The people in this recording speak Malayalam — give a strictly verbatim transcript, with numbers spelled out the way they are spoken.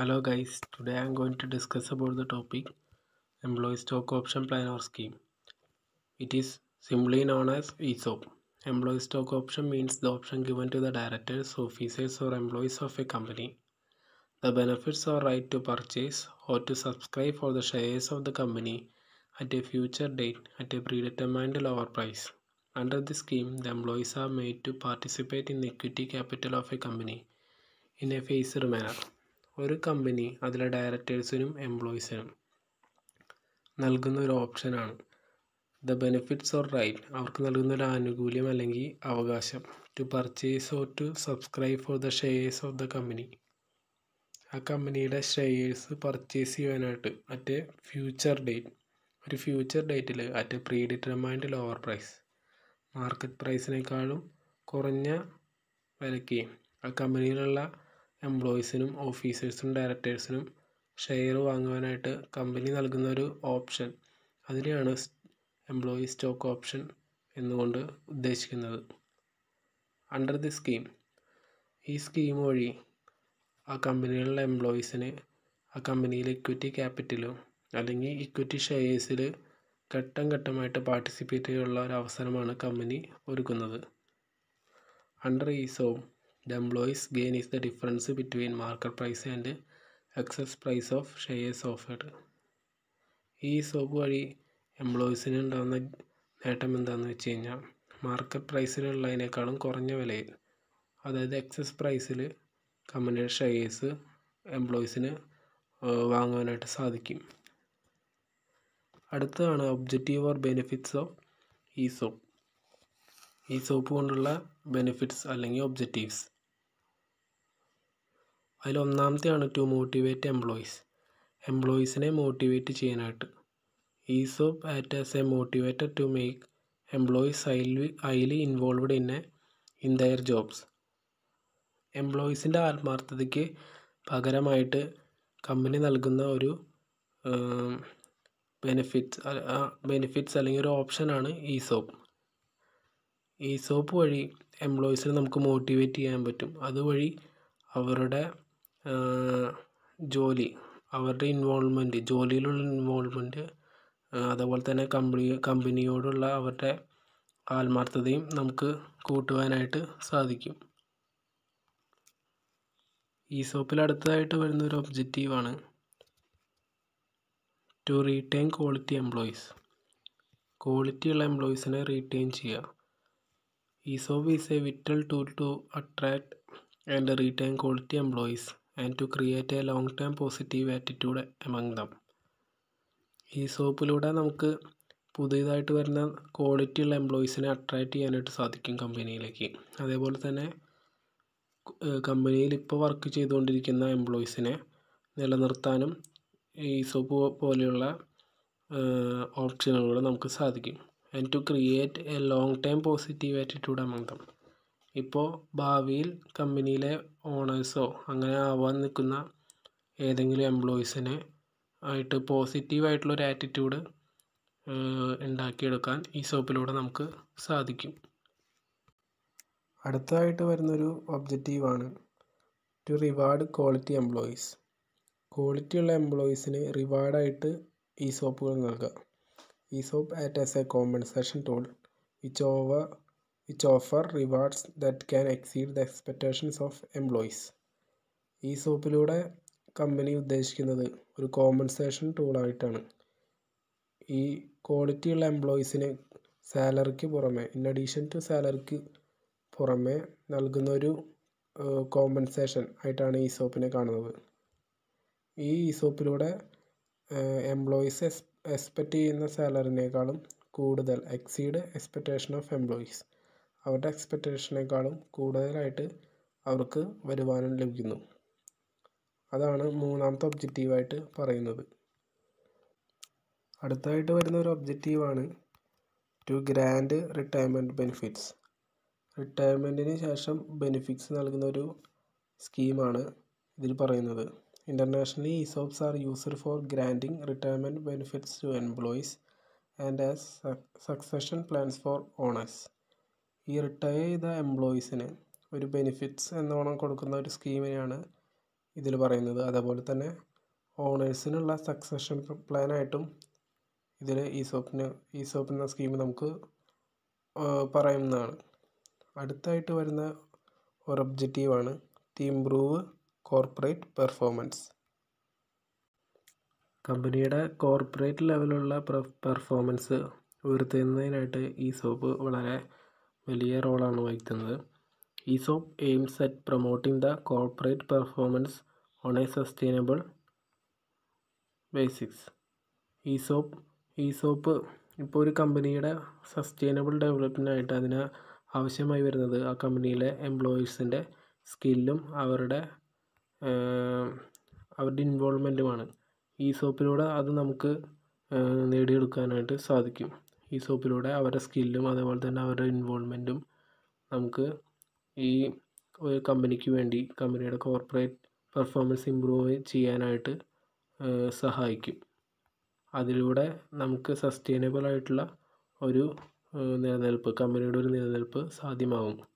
Hello guys, today I am going to discuss about the topic Employee Stock Option Plan or Scheme. It is simply known as E S O P. Employee Stock Option means the option given to the directors, officers or employees of a company. The benefits are right to purchase or to subscribe for the shares of the company at a future date at a predetermined lower price. Under this scheme, the employees are made to participate in the equity capital of a company in a phased manner. ഒരു കമ്പനി അതിലെ ഡയറക്ടേഴ്സിനും എംപ്ലോയീസിനും നൽകുന്ന ഒരു ഓപ്ഷനാണ് ദ ബെനിഫിറ്റ്സ് ഓർ റൈറ്റ്. അവർക്ക് നൽകുന്ന ഒരു ആനുകൂല്യം അല്ലെങ്കിൽ അവകാശം to purchase or to subscribe for the shares of the company. ആ കമ്പനിയുടെ ഷെയർസ് പർച്ചേസ് ചെയ്യാനായിട്ട് അറ്റ് എ ഫ്യൂച്ചർ ഡേറ്റ്, ഒരു ഫ്യൂച്ചർ ഡേറ്റിൽ at a predetermined lower price, market പ്രൈസിനേക്കാളും കുറഞ്ഞ വിലയ്ക്ക് ആ കമ്പനിയിലുള്ള എംപ്ലോയീസിനും ഓഫീസേഴ്സിനും ഡയറക്ടേഴ്സിനും ഷെയർ വാങ്ങുവാനായിട്ട് കമ്പനി നൽകുന്ന ഒരു ഓപ്ഷൻ, അതിനെയാണ് എംപ്ലോയി സ്റ്റോക്ക് ഓപ്ഷൻ എന്നുകൊണ്ട് ഉദ്ദേശിക്കുന്നത്. അണ്ടർ ദി സ്കീം, ഈ സ്കീം വഴി ആ കമ്പനിയിലുള്ള എംപ്ലോയീസിന് ആ കമ്പനിയിലെ ഇക്വിറ്റി ക്യാപിറ്റലോ അല്ലെങ്കിൽ ഇക്വിറ്റി ഷെയർസിൽ ഘട്ടം ഘട്ടമായിട്ട് പാർട്ടിസിപ്പേറ്റ് ചെയ്യാനുള്ള ഒരു അവസരമാണ് കമ്പനി ഒരുക്കുന്നത്. അണ്ടർ ഈസോം, the employee's gain is the difference between market price and excess price of shares offered. E S O P വഴി എംപ്ലോയീസിന് ഉണ്ടാകുന്ന നേട്ടം എന്താണെന്ന് വെച്ച് കഴിഞ്ഞാൽ മാർക്കറ്റ് പ്രൈസിലുള്ളതിനേക്കാളും കുറഞ്ഞ വിലയിൽ, അതായത് എക്സസ് പ്രൈസിൽ കമ്പനിയുടെ ഷെയർസ് എംപ്ലോയീസിന് വാങ്ങുവാനായിട്ട് സാധിക്കും. അടുത്തതാണ് objective or benefits of E S O P. E S O P കൊണ്ടുള്ള ബെനിഫിറ്റ്സ് അല്ലെങ്കിൽ ഒബ്ജക്റ്റീവ്സ്, അതിലൊന്നാമത്തെയാണ് ടു മോട്ടിവേറ്റ് എംപ്ലോയീസ്. എംപ്ലോയീസിനെ മോട്ടിവേറ്റ് ചെയ്യാനായിട്ട് E S O P act as a motivator to make employees highly highly involved in a in their jobs. എംപ്ലോയീസിൻ്റെ ആത്മാർത്ഥതയ്ക്ക് പകരമായിട്ട് കമ്പനി നൽകുന്ന ഒരു ബെനിഫിറ്റ്സ് ബെനിഫിറ്റ്സ് അല്ലെങ്കിൽ ഒരു ഓപ്ഷനാണ് E S O P. E S O P വഴി എംപ്ലോയീസിനെ നമുക്ക് മോട്ടിവേറ്റ് ചെയ്യാൻ പറ്റും. അതുവഴി അവരുടെ ജോലി, അവരുടെ ഇൻവോൾവ്മെൻറ്റ്, ജോലിയിലുള്ള ഇൻവോൾവ്മെൻറ്റ്, അതുപോലെ തന്നെ കമ്പനി കമ്പനിയോടുള്ള അവരുടെ ആത്മാർത്ഥതയും നമുക്ക് കൂട്ടുവാനായിട്ട് സാധിക്കും. E S O P ൽ അടുത്തതായിട്ട് വരുന്നൊരു ഒബ്ജക്റ്റീവാണ് ടു റീറ്റെയിൻ ക്വാളിറ്റി എംപ്ലോയീസ്. ക്വാളിറ്റിയുള്ള എംപ്ലോയീസിനെ റീറ്റെയിൻ ചെയ്യുക. E S O P is a vital tool to attract and retain quality employees and to create a long-term positive attitude among them. E S O P-ലൂടെ നമുക്ക് പുതിയതായിട്ട് വരുന്ന ക്വാളിറ്റിയുള്ള എംപ്ലോയീസിനെ അട്രാക്റ്റ് ചെയ്യാനായിട്ട് സാധിക്കും കമ്പനിയിലേക്ക്. അതേപോലെ തന്നെ കമ്പനിയിൽ ഇപ്പോൾ വർക്ക് ചെയ്തുകൊണ്ടിരിക്കുന്ന എംപ്ലോയീസിനെ നിലനിർത്താനും E S O P പോലെയുള്ള ഓപ്ഷനുകൾ നമുക്ക് സാധിക്കും. And to create a long time positive attitude among them. ഇപ്പോൾ ഭാവിയിൽ കമ്പനിയിലെ ഓണേഴ്സോ അങ്ങനെ ആവാൻ നിൽക്കുന്ന ഏതെങ്കിലും എംപ്ലോയീസിനെ ആയിട്ട് പോസിറ്റീവായിട്ടുള്ളൊരു ആറ്റിറ്റ്യൂഡ് ഉണ്ടാക്കിയെടുക്കാൻ E S O P-ലൂടെ നമുക്ക് സാധിക്കും. അടുത്തതായിട്ട് വരുന്നൊരു ഒബ്ജക്റ്റീവാണ് ടു റിവാർഡ് ക്വാളിറ്റി എംപ്ലോയീസ്. ക്വാളിറ്റിയുള്ള എംപ്ലോയീസിന് റിവാർഡായിട്ട് E S O P-കൾ നൽകുക. E S O P acts as a compensation tool which, over, which offer rewards that can exceed the expectations of employees. E S O P-ലൂടെ കമ്പനി ഉദ്ദേശിക്കുന്നത് ഒരു കോമ്പൻസേഷൻ ടൂളായിട്ടാണ് ഈ ക്വാളിറ്റിയുള്ള എംപ്ലോയീസിന് സാലറിക്ക് പുറമെ, ഇൻ അഡീഷൻ ടു സാലറിക്ക് പുറമെ നൽകുന്നൊരു കോമ്പൻസേഷൻ ആയിട്ടാണ് E S O P-നെ കാണുന്നത്. ഈ E S O P-ലൂടെ എംപ്ലോയീസ് എക്സ്പെക്റ്റ് ചെയ്യുന്ന സാലറിനേക്കാളും കൂടുതൽ, എക്സീഡ് എക്സ്പെക്റ്റേഷൻ ഓഫ് എംപ്ലോയീസ്, അവരുടെ എക്സ്പെക്റ്റേഷനേക്കാളും കൂടുതലായിട്ട് അവർക്ക് വരുമാനം ലഭിക്കുന്നു. അതാണ് മൂന്നാമത്തെ ഒബ്ജക്റ്റീവായിട്ട് പറയുന്നത്. അടുത്തായിട്ട് വരുന്ന ഒരു ഒബ്ജക്റ്റീവാണ് ടു ഗ്രാൻഡ് റിട്ടയർമെൻറ്റ് ബെനിഫിറ്റ്സ്. റിട്ടയർമെൻറ്റിന് ശേഷം ബെനിഫിറ്റ്സ് നൽകുന്ന ഒരു സ്കീമാണ് ഇതിൽ പറയുന്നത്. Internationally, E S O Ps are used for granting retirement benefits to employees and as su succession plans for owners. ഈ റിട്ടയർ ചെയ്ത എംപ്ലോയീസിന് ഒരു ബെനിഫിറ്റ്സ് എന്നോണം കൊടുക്കുന്ന ഒരു സ്കീമിനെയാണ് ഇതിൽ പറയുന്നത്. അതുപോലെ തന്നെ ഓണേഴ്സിനുള്ള സക്സഷൻ പ്ലാനായിട്ടും ഇതിൽ ഈസോപ്പിന് ഈസോപ്പ് എന്ന സ്കീം നമുക്ക് പറയുന്നതാണ്. അടുത്തായിട്ട് വരുന്ന ഒരു ഒബ്ജക്റ്റീവാണ് ടു ഇംപ്രൂവ് കോർപ്പറേറ്റ് പെർഫോമൻസ്. കമ്പനിയുടെ കോർപ്പറേറ്റ് ലെവലുള്ള പെർഫോമൻസ് ഉയർത്തുന്നതിനായിട്ട് ഈസോപ്പ് വളരെ വലിയ റോളാണ് വഹിക്കുന്നത്. ESOP aims at promoting the corporate performance on a sustainable basics. ESOP ESOP ഇപ്പോൾ ഒരു കമ്പനിയുടെ സസ്റ്റൈനബിൾ ഡെവലപ്മെൻറ്റായിട്ട് അതിന് ആവശ്യമായി വരുന്നത് ആ കമ്പനിയിലെ എംപ്ലോയീസിൻ്റെ സ്കില്ലും അവരുടെ അവരുടെ ഇൻവോൾവ്മെൻറ്റുമാണ്. ഈസോപ്പിലൂടെ അത് നമുക്ക് നേടിയെടുക്കാനായിട്ട് സാധിക്കും. ഈസോപ്പിലൂടെ അവരുടെ സ്കില്ലും അതേപോലെ തന്നെ അവരുടെ ഇൻവോൾവ്മെൻറ്റും നമുക്ക് ഈ ഒരു കമ്പനിക്ക് വേണ്ടി കമ്പനിയുടെ കോർപ്പറേറ്റ് പെർഫോമൻസ് ഇംപ്രൂവ് ചെയ്യാനായിട്ട് സഹായിക്കും. അതിലൂടെ നമുക്ക് സസ്റ്റൈനബിൾ ആയിട്ടുള്ള ഒരു നിലനിൽപ്പ്, കമ്പനിയുടെ ഒരു നിലനിൽപ്പ് സാധ്യമാകും.